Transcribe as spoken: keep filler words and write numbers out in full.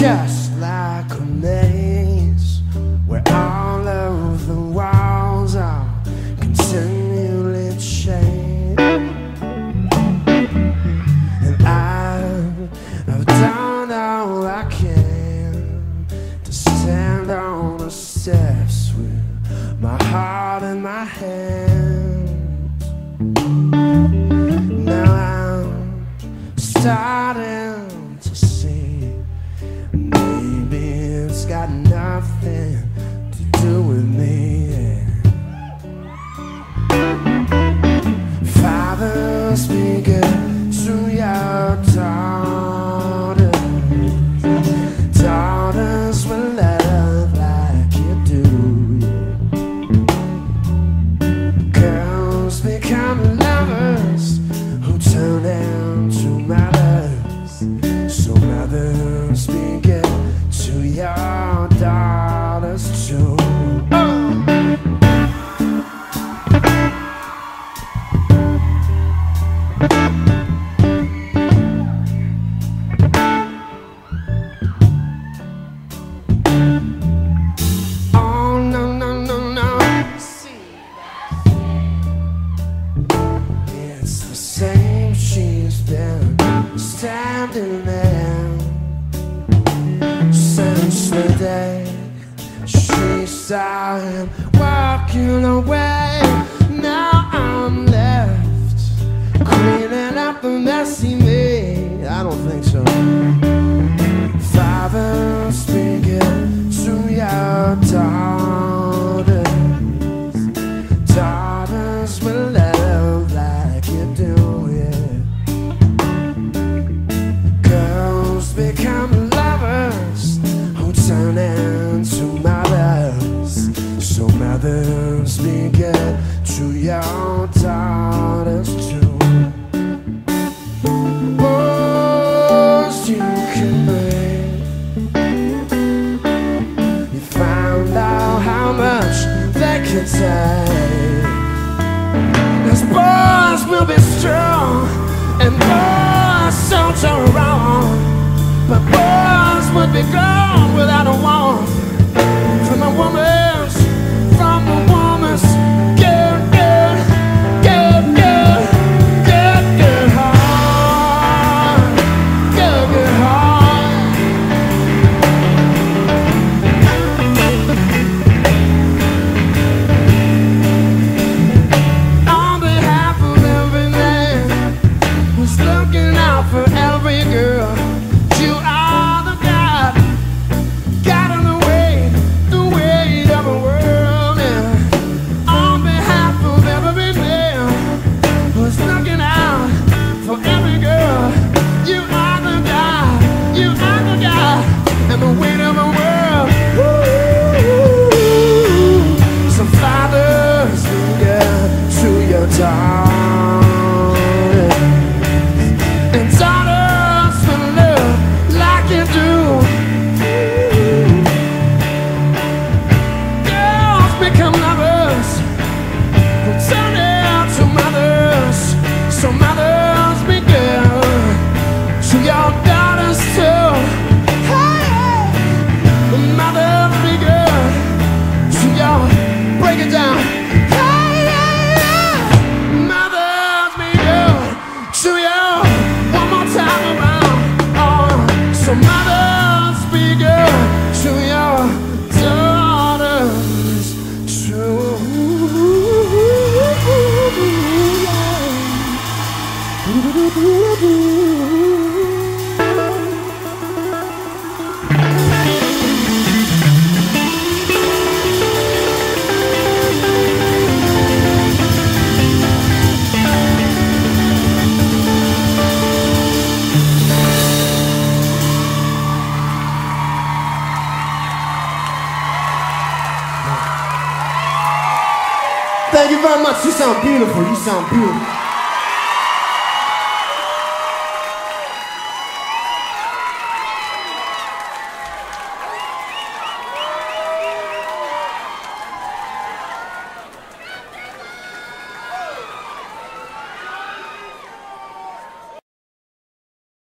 Just like a maze where all of the walls are continually changed, and I've, I've done all I can to stand on the steps with my heart in my hand. Now I'm starting got nothing to do with me, yeah. Father, speak to your daughters. Daughters will love like you do. Girls become lovers who turn into mothers. So mothers speak to your daughters too. She saw him walking away. Now I'm left cleaning up the mess he made. I don't think so. Father, speaking to your daughters. Daughters will love like you do, yeah. Girls become lovers who turn into mothers, so mothers be good to your daughters too. Most you can make, you found out how much they can take. Those boys will be strong and boys don't turn wrong, but boys would be gone without a warmth from a woman's, from a woman's good, good, good, good, good, good heart, good, good heart. On behalf of every man who's looking out for every girl, you are the God, God in the way, the weight of the world, yeah. On behalf of every man who's looking out for every girl, you are the God, you are the God, and the weight of the world. Ooh. So fathers, finger to your tongue. Thank you very much. You sound beautiful. You sound beautiful.